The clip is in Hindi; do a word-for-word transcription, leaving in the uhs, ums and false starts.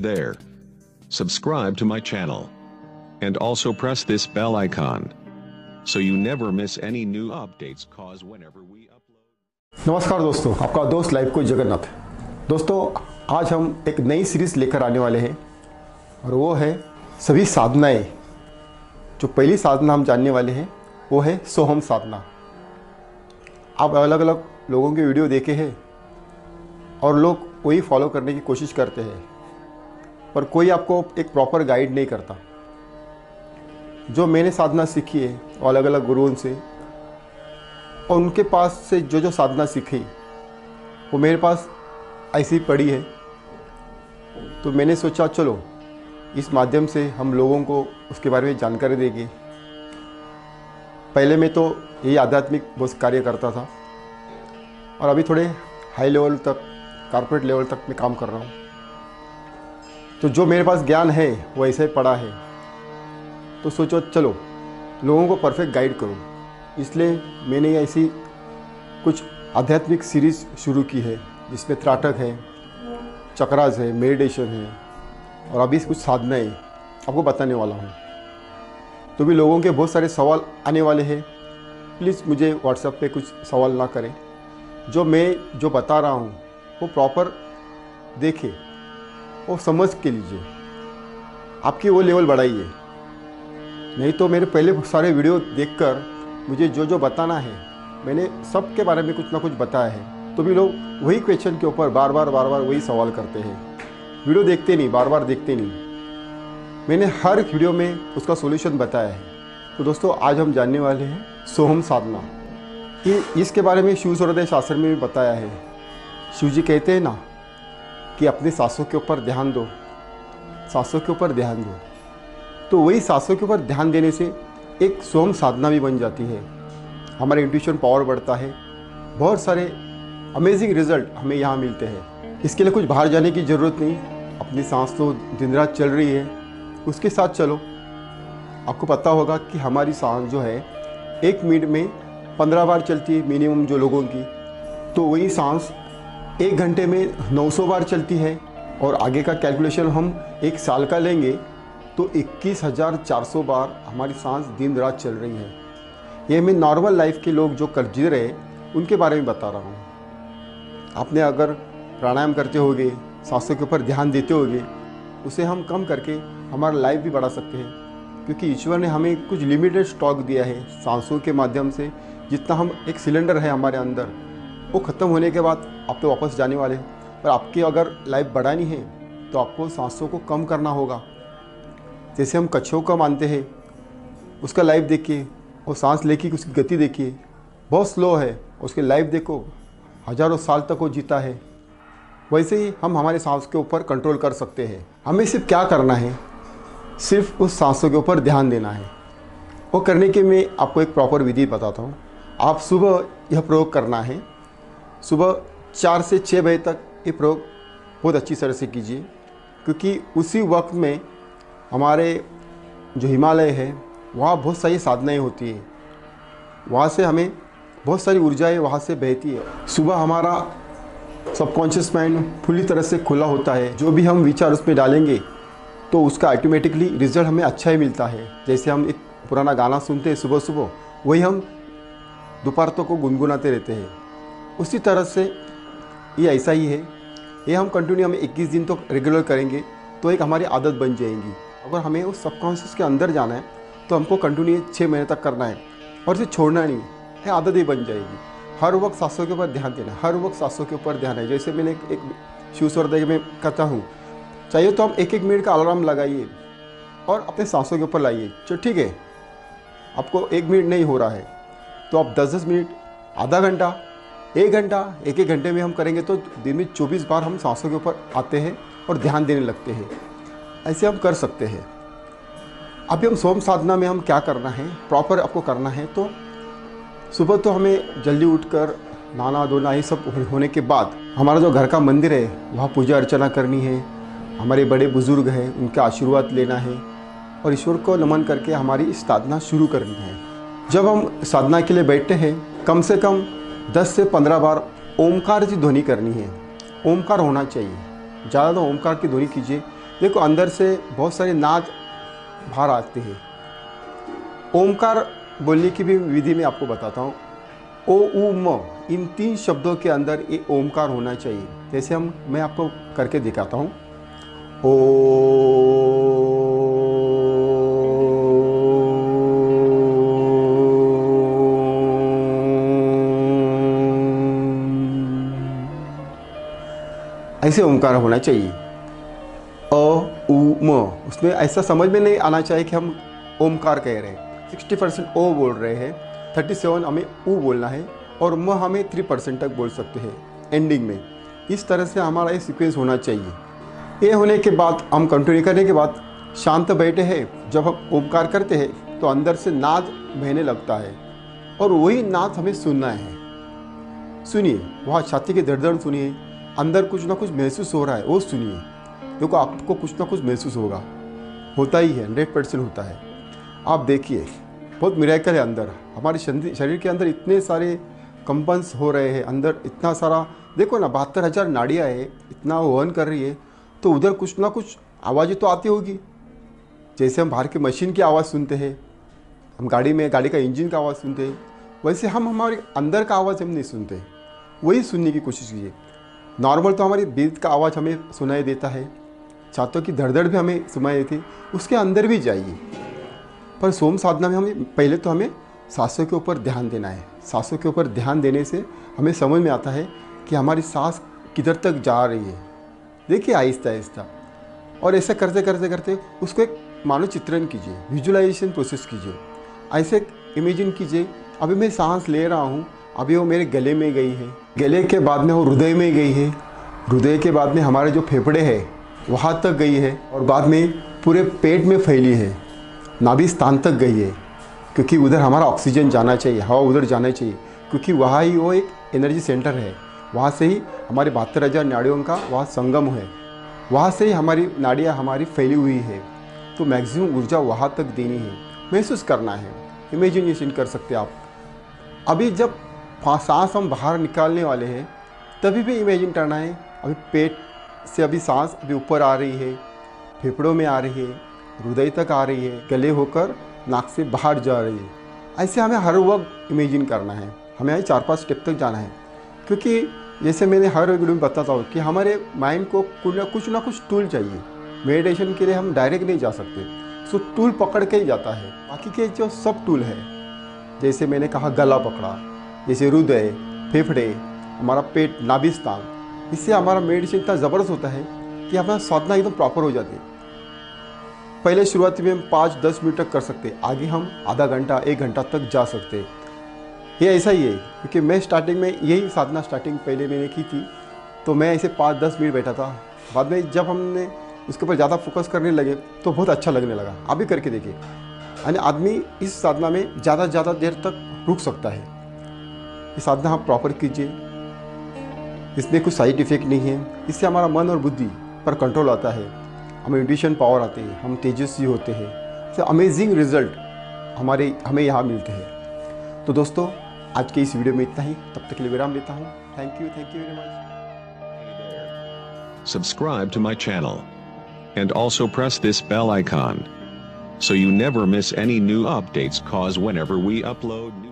there. Subscribe to my channel. And also press this bell icon, so you never miss any new updates cause whenever we upload. नमस्कार दोस्तों, आपका दोस्त लाइफ कोच जगन्नाथ। दोस्तों, आज हम एक नई सीरीज लेकर आने वाले हैं और वो है सभी साधनाएं। जो पहली साधना हम जानने वाले हैं वो है सोहम साधना। आप अलग अलग लोगों के वीडियो देखे हैं और लोग वही फॉलो करने की कोशिश करते हैं, पर कोई आपको एक प्रॉपर गाइड नहीं करता। जो मैंने साधना सीखी है अलग अलग गुरुओं से और उनके पास से जो जो साधना सीखी वो मेरे पास ऐसी पड़ी है, तो मैंने सोचा चलो इस माध्यम से हम लोगों को उसके बारे में जानकारी देंगे। पहले मैं तो यही आध्यात्मिक बहुत कार्य करता था और अभी थोड़े हाई लेवल तक, कॉर्पोरेट लेवल तक मैं काम कर रहा हूँ। तो जो मेरे पास ज्ञान है वो ऐसे ही पड़ा है, तो सोचो चलो लोगों को परफेक्ट गाइड करूँ, इसलिए मैंने ऐसी कुछ आध्यात्मिक सीरीज शुरू की है जिसमें त्राटक है, चक्रास है, मेडिटेशन है और अभी कुछ साधनाएं आपको बताने वाला हूँ। तो भी लोगों के बहुत सारे सवाल आने वाले हैं, प्लीज़ मुझे व्हाट्सएप पे कुछ सवाल ना करें। जो मैं जो बता रहा हूँ वो प्रॉपर देखें और समझ के लीजिए, आपकी वो लेवल बढ़ाइए। नहीं तो मेरे पहले सारे वीडियो देखकर मुझे जो जो बताना है मैंने सब के बारे में कुछ ना कुछ बताया है, तो भी लोग वही क्वेश्चन के ऊपर बार बार बार बार वही सवाल करते हैं, वीडियो देखते नहीं, बार बार देखते नहीं। मैंने हर वीडियो में उसका सॉल्यूशन बताया है। तो दोस्तों, आज हम जानने वाले हैं सोहम साधना। ये इसके बारे में शिवस्वरोदयशास्त्र में भी बताया है। शिव जी कहते हैं ना कि अपने सांसों के ऊपर ध्यान दो, सांसों के ऊपर ध्यान दो। तो वही सांसों के ऊपर ध्यान देने से एक सोहम साधना भी बन जाती है, हमारे इंट्यूशन पावर बढ़ता है, बहुत सारे अमेजिंग रिजल्ट हमें यहाँ मिलते हैं। इसके लिए कुछ बाहर जाने की ज़रूरत नहीं, अपनी सांस तो दिन रात चल रही है, उसके साथ चलो। आपको पता होगा कि हमारी सांस जो है एक मिनट में पंद्रह बार चलती है मिनिमम जो लोगों की, तो वही सांस एक घंटे में नौ सौ बार चलती है। और आगे का कैलकुलेशन हम एक साल का लेंगे तो इक्कीस हज़ार चार सौ बार हमारी सांस दिन रात चल रही है। ये मैं नॉर्मल लाइफ के लोग जो कर जी रहे उनके बारे में बता रहा हूँ। आपने अगर प्राणायाम करते होगे, सांसों के ऊपर ध्यान देते होगे, उसे हम कम करके हमारा लाइफ भी बढ़ा सकते हैं, क्योंकि ईश्वर ने हमें कुछ लिमिटेड स्टॉक दिया है सांसों के माध्यम से। जितना हम एक सिलेंडर है हमारे अंदर, वो ख़त्म होने के बाद आप तो वापस जाने वाले हैं, पर आपकी अगर लाइफ बढ़ानी है तो आपको सांसों को कम करना होगा। जैसे हम कछुओं का मानते हैं, उसका लाइफ देखिए और सांस लेके उसकी गति देखिए, बहुत स्लो है, उसकी लाइफ देखो, हजारों साल तक वो जीता है। वैसे ही हम हमारे सांस के ऊपर कंट्रोल कर सकते हैं। हमें सिर्फ क्या करना है, सिर्फ उस सांसों के ऊपर ध्यान देना है। वो करने के मैं आपको एक प्रॉपर विधि बताता हूँ। आप सुबह यह प्रयोग करना है, सुबह चार से छः बजे तक ये प्रयोग बहुत अच्छी तरह से कीजिए, क्योंकि उसी वक्त में हमारे जो हिमालय है वहाँ बहुत सारी साधनाएं होती है, वहाँ से हमें बहुत सारी ऊर्जाएं वहाँ से बहती है। सुबह हमारा सबकॉन्शियस माइंड पूरी तरह से खुला होता है, जो भी हम विचार उसमें डालेंगे तो उसका ऑटोमेटिकली रिजल्ट हमें अच्छा ही मिलता है। जैसे हम एक पुराना गाना सुनते हैं सुबह सुबह, वही हम दोपहर तक को गुनगुनाते रहते हैं, उसी तरह से ये ऐसा ही है। ये हम कंटिन्यू हमें इक्कीस दिन तक तो रेगुलर करेंगे तो एक हमारी आदत बन जाएगी। अगर हमें उस सबकॉन्शियस के अंदर जाना है तो हमको कंटिन्यू छः महीने तक करना है और इसे छोड़ना नहीं है, ये आदत ही बन जाएगी। हर वक्त सांसों के ऊपर ध्यान देना, हर वक्त सांसों के ऊपर ध्यान है। जैसे मैंने एक, एक शिवस्वरोदय में कहता हूँ, चाहिए तो हम एक एक मिनट का अलार्म लगाइए और अपने सांसों के ऊपर लाइए। चलो ठीक है, आपको एक मिनट नहीं हो रहा है तो आप दस दस मिनट, आधा घंटा, एक घंटा, एक एक घंटे में हम करेंगे तो दिन में चौबीस बार हम सांसों के ऊपर आते हैं और ध्यान देने लगते हैं। ऐसे हम कर सकते हैं। अभी हम सोहम साधना में हम क्या करना है, प्रॉपर आपको करना है। तो सुबह तो हमें जल्दी उठकर नहाना धोना ये सब होने के बाद हमारा जो घर का मंदिर है वहाँ पूजा अर्चना करनी है, हमारे बड़े बुजुर्ग हैं उनका आशीर्वाद लेना है और ईश्वर को नमन करके हमारी साधना शुरू करनी है। जब हम साधना के लिए बैठते हैं कम से कम दस से पंद्रह बार ओमकार की ध्वनि करनी है। ओमकार होना चाहिए, ज़्यादा ओमकार की ध्वनि कीजिए, देखो अंदर से बहुत सारे नाद बाहर आते हैं। ओमकार बोलने की भी विधि में आपको बताता हूँ। ओ उ म, इन तीन शब्दों के अंदर ये ओमकार होना चाहिए। जैसे हम मैं आपको करके दिखाता हूँ। ओ ऐसे ओमकार होना चाहिए। अ उ म, उसमें ऐसा समझ में नहीं आना चाहिए कि हम ओमकार कह रहे हैं। सिक्सटी परसेंट ओ बोल रहे हैं, थर्टी सेवन हमें ऊ बोलना है और म हमें थ्री परसेंट तक बोल सकते हैं एंडिंग में। इस तरह से हमारा ये सीक्वेंस होना चाहिए। ये होने के बाद हम कंटिन्यू करने के बाद शांत बैठे हैं। जब हम ओमकार करते हैं तो अंदर से नाद बहने लगता है और वही नाद हमें सुनना है। सुनिए, वहाँ छाती के धड़धड़ सुनिए, अंदर कुछ ना कुछ महसूस हो रहा है वो सुनिए। देखो आपको कुछ ना कुछ महसूस होगा, होता ही है, हंड्रेड परसेंट होता है। आप देखिए बहुत मिरेकल है। अंदर हमारे शरीर के अंदर इतने सारे कंपन्स हो रहे हैं, अंदर इतना सारा देखो ना बहत्तर हज़ार नाड़ियाँ है, इतना वहन कर रही है। तो उधर कुछ ना कुछ आवाज़ें तो आती होगी। जैसे हम बाहर के मशीन की आवाज़ सुनते हैं, हम गाड़ी में गाड़ी का इंजन का आवाज़ सुनते हैं, वैसे हम हमारे अंदर का आवाज़ हम नहीं सुनते। वही सुनने की कोशिश कीजिए। नॉर्मल तो हमारी दिल का आवाज़ हमें सुनाई देता है, छातों की धड़धड़ भी हमें सुनाई देती, उसके अंदर भी जाइए। पर सोम साधना में हमें पहले तो हमें सांसों के ऊपर ध्यान देना है। सांसों के ऊपर ध्यान देने से हमें समझ में आता है कि हमारी सांस किधर तक जा रही है। देखिए आहिस्ता आहिस्ता, और ऐसा करते करते करते उसको एक मानो चित्रण कीजिए, विजुलाइजेशन प्रोसेस कीजिए। ऐसे इमेजिन कीजिए अभी मैं सांस ले रहा हूँ, अभी वो मेरे गले में गई है, गले के बाद में वो हृदय में गई है, हृदय के बाद में हमारे जो फेफड़े है वहाँ तक गई है और बाद में पूरे पेट में फैली है, नाभि स्थान तक गई है। क्योंकि उधर हमारा ऑक्सीजन जाना चाहिए, हवा उधर जाना चाहिए, क्योंकि वहाँ ही वो एक एनर्जी सेंटर है। वहाँ से ही हमारे बहत्तर हज़ार नाड़ियों का वहाँ संगम है, वहाँ से ही हमारी नाड़ियाँ हमारी फैली हुई है। तो मैक्सिमम ऊर्जा वहाँ तक देनी है, महसूस करना है, इमेजिनेशन कर सकते आप। अभी जब सांस हम बाहर निकालने वाले हैं तभी भी इमेजिन करना है। अभी पेट से अभी सांस अभी ऊपर आ रही है, फेफड़ों में आ रही है, हृदय तक आ रही है, गले होकर नाक से बाहर जा रही है। ऐसे हमें हर वक्त इमेजिन करना है। हमें चार पांच स्टेप तक जाना है, क्योंकि जैसे मैंने हर वीडियो में बताता हूँ कि हमारे माइंड को कुछ ना कुछ टूल चाहिए। मेडिटेशन के लिए हम डायरेक्ट नहीं जा सकते, सो टूल पकड़ के ही जाता है। बाकी के जो सब टूल है, जैसे मैंने कहा गला पकड़ा, जैसे हृदय, फेफड़े, हमारा पेट, नाभि स्थान, इससे हमारा मेडिटेशन इतना ज़बरदस्त होता है कि हमारा साधना एकदम प्रॉपर हो जाती है। पहले शुरुआती में हम पाँच दस मिनट तक कर सकते हैं, आगे हम आधा घंटा एक घंटा तक जा सकते हैं। ये ऐसा ही है, क्योंकि मैं स्टार्टिंग में यही साधना स्टार्टिंग पहले मैंने की थी, तो मैं ऐसे पाँच दस मिनट बैठा था। बाद में जब हमने उसके ऊपर ज़्यादा फोकस करने लगे तो बहुत अच्छा लगने लगा। आप भी करके देखिए, यानी आदमी इस साधना में ज़्यादा से ज़्यादा देर तक रुक सकता है। ये साधना आप प्रॉपर कीजिए, इसमें कुछ साइड इफ़ेक्ट नहीं है। इससे हमारा मन और बुद्धि पर कंट्रोल आता है, हमें इंट्यूशन पावर आते हैं, हम तेजस्वी होते हैं। तो अमेजिंग रिजल्ट हमारे हमें यहाँ मिलते हैं। तो दोस्तों आज के इस वीडियो में इतना ही, तब तक के लिए विराम लेता हूँ। Thank you thank you very much. Subscribe to my channel and also press this bell icon so you never miss any new updates, cause whenever we upload